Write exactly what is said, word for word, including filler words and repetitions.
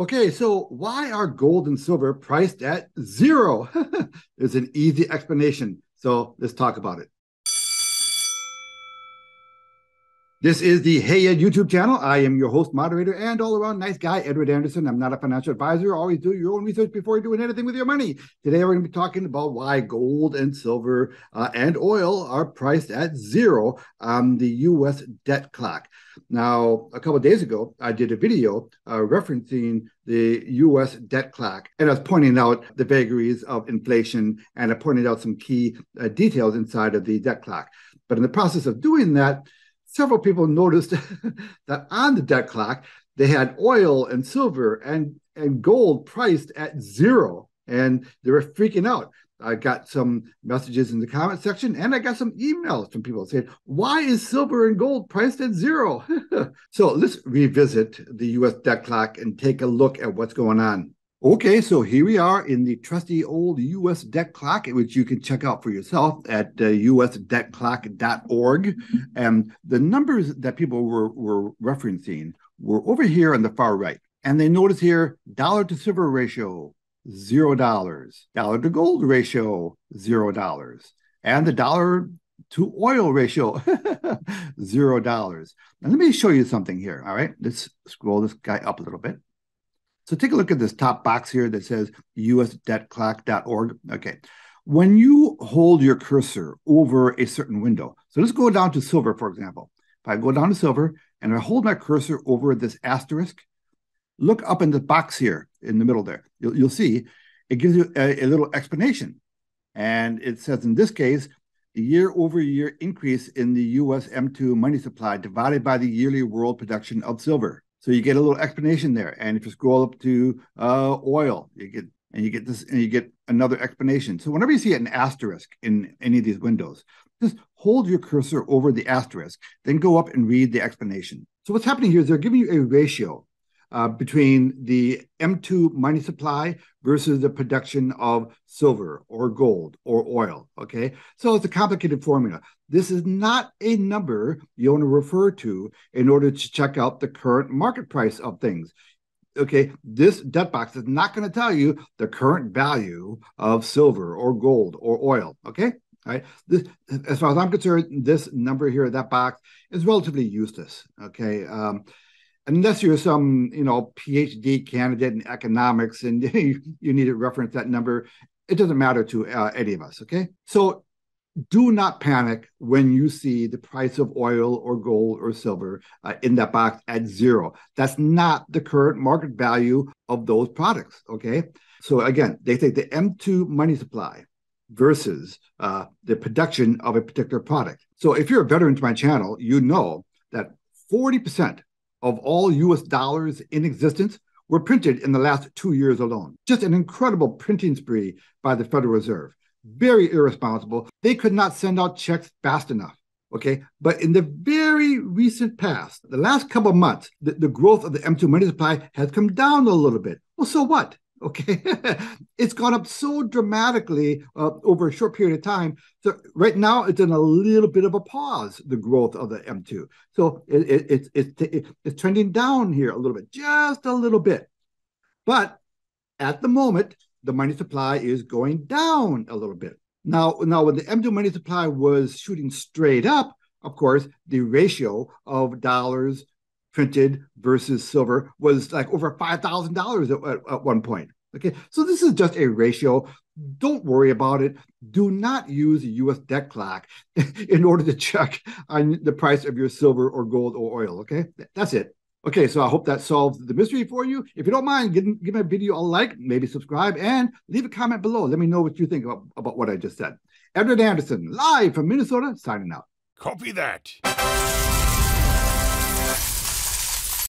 Okay, so why are gold and silver priced at zero? There's an easy explanation, so let's talk about it. This is the Hey Ed YouTube channel. I am your host, moderator, and all-around nice guy, Edward Anderson. I'm not a financial advisor. Always do your own research before doing anything with your money. Today, we're going to be talking about why gold and silver uh, and oil are priced at zero on the U S debt clock. Now, a couple of days ago, I did a video uh, referencing the U S debt clock, and I was pointing out the vagaries of inflation, and I pointed out some key uh, details inside of the debt clock. But in the process of doing that, several people noticed that on the debt clock, they had oil and silver and, and gold priced at zero, and they were freaking out. I got some messages in the comment section, and I got some emails from people saying, why is silver and gold priced at zero? So let's revisit the U S debt clock and take a look at what's going on. Okay, so here we are in the trusty old U S debt clock, which you can check out for yourself at uh, U S debt clock dot org. And the numbers that people were, were referencing were over here on the far right. And they notice here, dollar to silver ratio, zero dollars. Dollar to gold ratio, zero dollars. And the dollar to oil ratio, zero dollars. Now, let me show you something here, all right? Let's scroll this guy up a little bit. So take a look at this top box here that says U S debt clock dot org. Okay, when you hold your cursor over a certain window, so let's go down to silver, for example. If I go down to silver and I hold my cursor over this asterisk, look up in the box here in the middle there. You'll, you'll see it gives you a, a little explanation. And it says in this case, year-over-year increase in the U S M two money supply divided by the yearly world production of silver. So you get a little explanation there, and if you scroll up to uh, oil, you get and you get this, and you get another explanation. So whenever you see an asterisk in any of these windows, just hold your cursor over the asterisk, then go up and read the explanation. So what's happening here is they're giving you a ratio uh, between the M two money supply versus the production of silver or gold or oil. Okay, so it's a complicated formula. This is not a number you want to refer to in order to check out the current market price of things. Okay, this debt box is not going to tell you the current value of silver or gold or oil. Okay, all right. This, as far as I'm concerned, this number here, that box, is relatively useless. Okay, um, unless you're some you know PhD candidate in economics and you, you need to reference that number, it doesn't matter to uh, any of us. Okay, so do not panic when you see the price of oil or gold or silver uh, in that box at zero. That's not the current market value of those products, okay? So again, they take the M two money supply versus uh, the production of a particular product. So if you're a veteran to my channel, you know that forty percent of all U S dollars in existence were printed in the last two years alone. Just an incredible printing spree by the Federal Reserve. Very irresponsible. They could not send out checks fast enough, okay? But in the very recent past, the last couple of months, the, the growth of the M two money supply has come down a little bit. Well, so what, okay? It's gone up so dramatically uh, over a short period of time. So right now, it's in a little bit of a pause, the growth of the M two. So it, it, it, it, it, it's trending down here a little bit, just a little bit. But at the moment, the money supply is going down a little bit. Now, now, when the M two money supply was shooting straight up, of course, the ratio of dollars printed versus silver was like over five thousand dollars at, at one point. Okay, so this is just a ratio. Don't worry about it. Do not use a U S debt clock in order to check on the price of your silver or gold or oil, okay? That's it. Okay, so I hope that solves the mystery for you. If you don't mind, give, give my video a like, maybe subscribe, and leave a comment below. Let me know what you think about, about what I just said. Edward Anderson, live from Minnesota, signing out. Copy that.